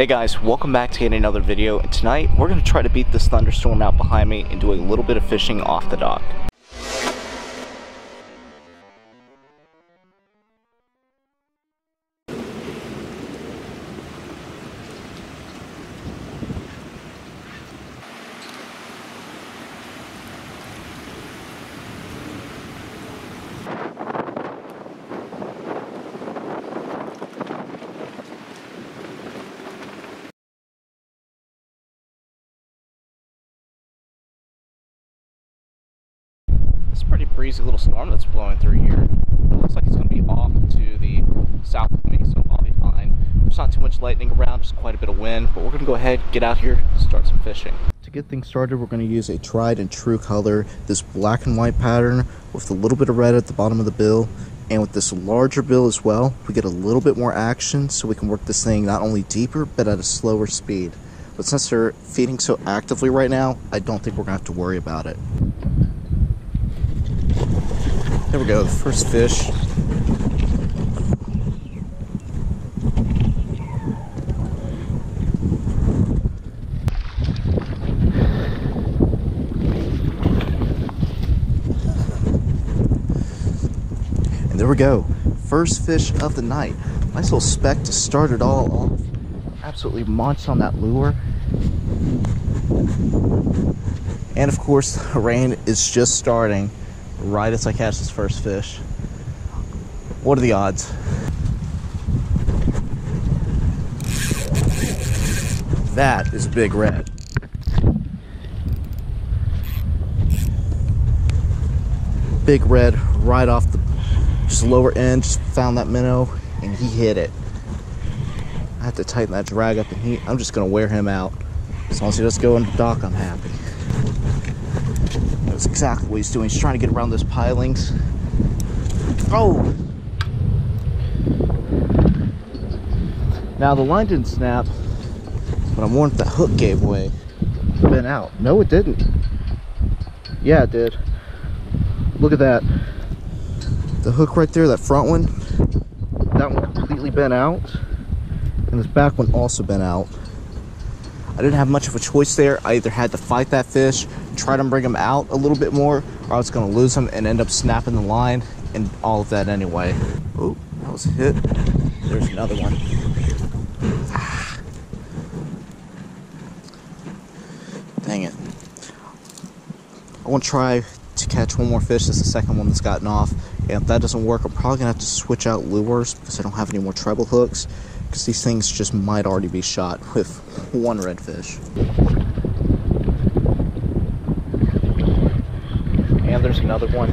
Hey guys, welcome back to yet another video, and tonight we're going to try to beat this thunderstorm out behind me and do a little bit of fishing off the dock. It's a pretty breezy little storm that's blowing through here. It looks like it's going to be off to the south of me, so I'll be fine. There's not too much lightning around, just quite a bit of wind, but we're going to go ahead, get out here, start some fishing. To get things started, we're going to use a tried and true color, this black and white pattern with a little bit of red at the bottom of the bill. And with this larger bill as well, we get a little bit more action, so we can work this thing not only deeper, but at a slower speed. But since they're feeding so actively right now, I don't think we're going to have to worry about it. There we go, the first fish. And there we go, first fish of the night. Nice little speck to start it all off. Absolutely munched on that lure. And of course, the rain is just starting right as I catch this first fish. What are the odds? That is a big red. Big red right off the just lower end, just found that minnow and he hit it. I have to tighten that drag up and I'm just gonna wear him out. As long as he doesn't go in the dock, I'm happy. That's exactly what he's doing. He's trying to get around those pilings. Oh! Now the line didn't snap, but I'm warned the hook gave way. It's been out. No, it didn't. Yeah, it did. Look at that. The hook right there, that front one, that one completely bent out. And this back one also bent out. I didn't have much of a choice there. I either had to fight that fish, try to bring him out a little bit more, or I was going to lose him and end up snapping the line and all of that anyway. Oh, that was a hit. There's another one. Ah. Dang it. I want to try to catch one more fish. That's the second one that's gotten off. And if that doesn't work, I'm probably going to have to switch out lures because I don't have any more treble hooks, because these things just might already be shot with one redfish. And there's another one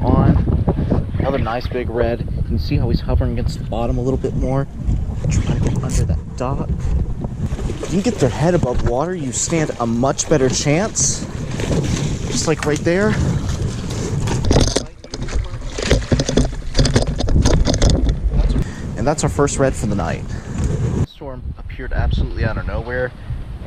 on. Another nice big red. You can see how he's hovering against the bottom a little bit more. Trying to get under that dock. If you get their head above water, you stand a much better chance. Just like right there. And that's our first red for the night. The storm appeared absolutely out of nowhere.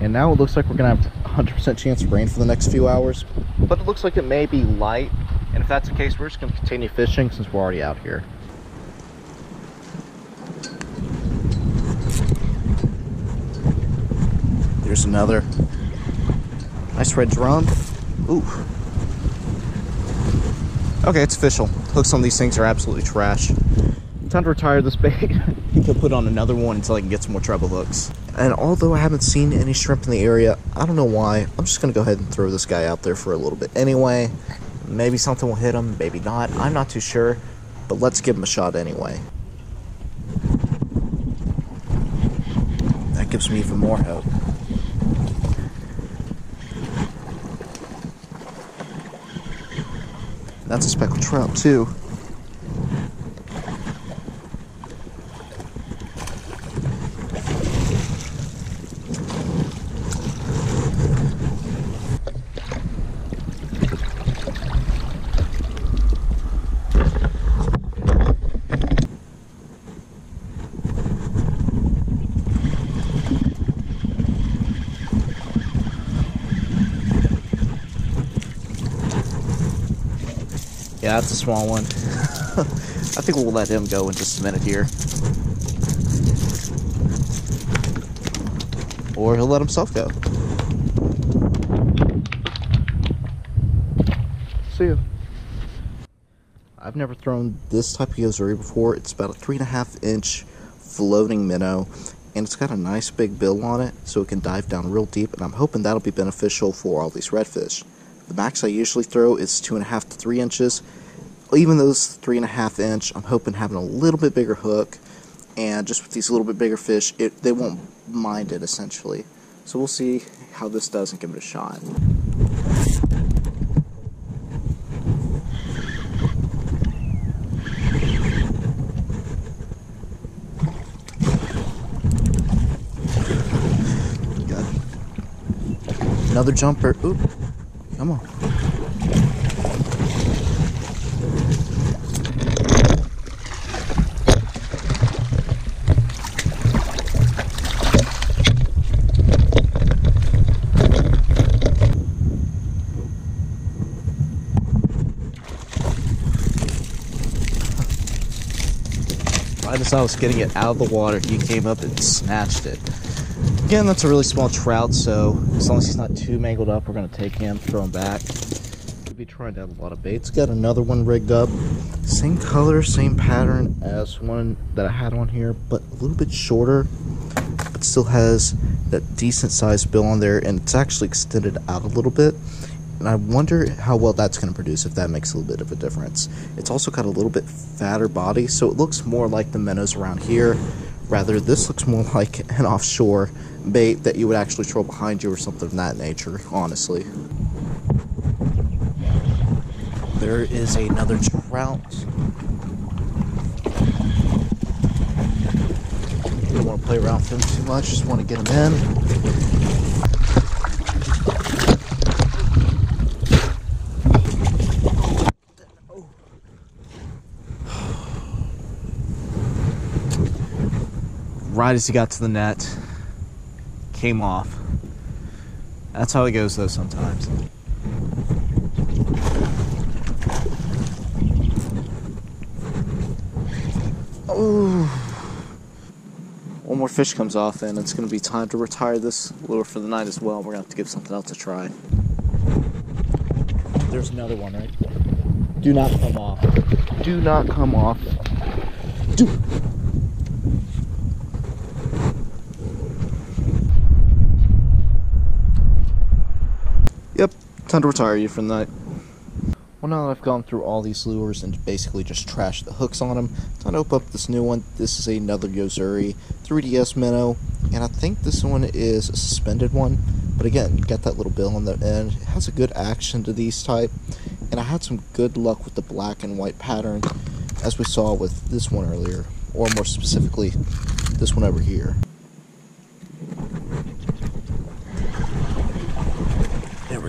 And now it looks like we're going to have 100% chance of rain for the next few hours. But it looks like it may be light. And if that's the case, we're just going to continue fishing since we're already out here. There's another. Nice red drum. Ooh. Okay, it's official. Hooks on these things are absolutely trash. Time to retire this bait. You can put on another one until I can get some more treble hooks. And although I haven't seen any shrimp in the area, I don't know why, I'm just going to go ahead and throw this guy out there for a little bit anyway. Maybe something will hit him, maybe not. I'm not too sure, but let's give him a shot anyway. That gives me even more hope. That's a speckled trout too. Yeah, that's a small one. I think we'll let him go in just a minute here. or he'll let himself go. See ya. I've never thrown this type of Yo-Zuri before. It's about a 3.5-inch floating minnow, and it's got a nice big bill on it, so it can dive down real deep, and I'm hoping that'll be beneficial for all these redfish. The max I usually throw is 2.5 to 3 inches. Even though it's 3.5 inch, I'm hoping having a little bit bigger hook, and just with these little bit bigger fish, they won't mind it, essentially. So we'll see how this does and give it a shot. Another jumper. Oop. Come on. Right as I was getting it out of the water, he came up and snatched it. Again, that's a really small trout, so as long as he's not too mangled up, we're going to take him, throw him back. We'll be trying out a lot of baits. Got another one rigged up. Same color, same pattern as one that I had on here, but a little bit shorter, but still has that decent sized bill on there, and it's actually extended out a little bit. And I wonder how well that's going to produce, if that makes a little bit of a difference. It's also got a little bit fatter body, so it looks more like the minnows around here. Rather, this looks more like an offshore bait that you would actually throw behind you or something of that nature, honestly. There is another trout. I don't want to play around with him too much, just want to get him in. Right as he got to the net, came off. That's how it goes though sometimes. Ooh. One more fish comes off and it's going to be time to retire this lure for the night as well. We're going to have to give something else a try. There's another one right there. Do not come off. Do not come off. Yep, time to retire you for the night. Well, now that I've gone through all these lures and basically just trashed the hooks on them, time to open up this new one. This is another Yo-Zuri 3DS minnow, and I think this one is a suspended one. But again, you got that little bill on the end. It has a good action to these type, and I had some good luck with the black and white pattern, as we saw with this one earlier, or more specifically, this one over here.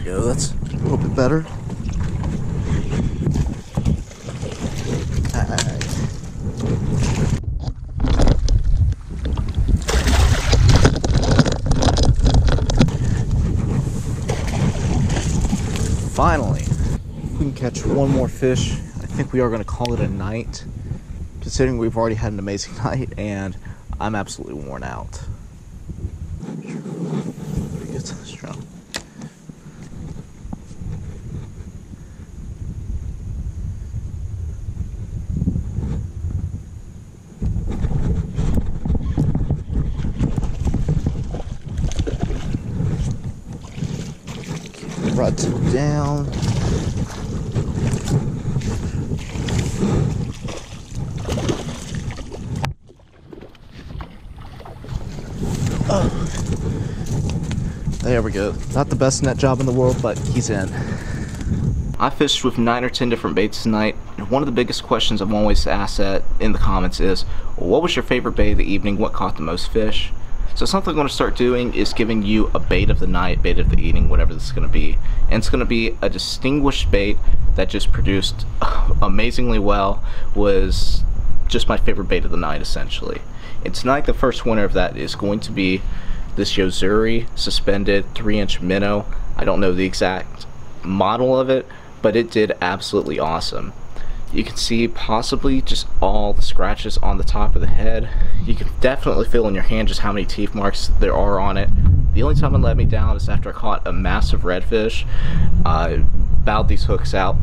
Go, that's a little bit better. Finally, if we can catch one more fish, I think we are going to call it a night, considering we've already had an amazing night and I'm absolutely worn out. Brought him down. There we go. Not the best net job in the world, but he's in. I fished with 9 or 10 different baits tonight, and one of the biggest questions I'm always asked in the comments is, what was your favorite bait of the evening? What caught the most fish? So something I'm going to start doing is giving you a bait of the night, bait of the evening, whatever this is going to be. And it's going to be a distinguished bait that just produced amazingly well, was just my favorite bait of the night, essentially. And tonight the first winner of that is going to be this Yo-Zuri suspended 3-inch minnow. I don't know the exact model of it, but it did absolutely awesome. You can see possibly just all the scratches on the top of the head. You can definitely feel in your hand just how many teeth marks there are on it. The only time it let me down is after I caught a massive redfish. I bowed these hooks out,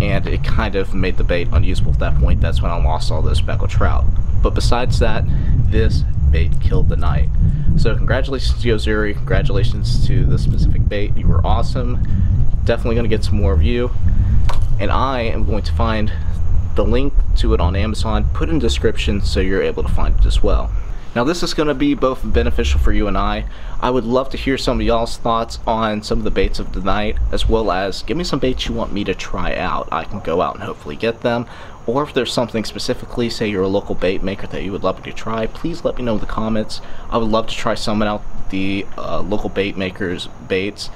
and it kind of made the bait unusable at that point. That's when I lost all those speckled trout. But besides that, this bait killed the night. So congratulations to Yo-Zuri, congratulations to this specific bait. You were awesome. Definitely going to get some more of you. And I am going to find the link to it on Amazon, put in the description so you're able to find it as well. Now this is going to be both beneficial for you and I. I would love to hear some of y'all's thoughts on some of the baits of the night, as well as give me some baits you want me to try out. I can go out and hopefully get them, or if there's something specifically, say you're a local bait maker that you would love me to try, please let me know in the comments. I would love to try some out the local bait makers' baits.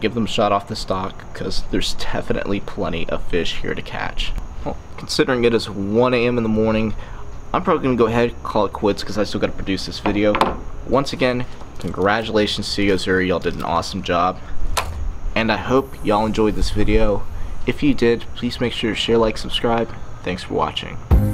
Give them a shot off the stock, because there's definitely plenty of fish here to catch. Well, considering it is 1 a.m. in the morning, I'm probably going to go ahead and call it quits because I still got to produce this video. Once again, congratulations to Yo-Zuri, y'all did an awesome job. And I hope y'all enjoyed this video. If you did, please make sure to share, like, subscribe. Thanks for watching.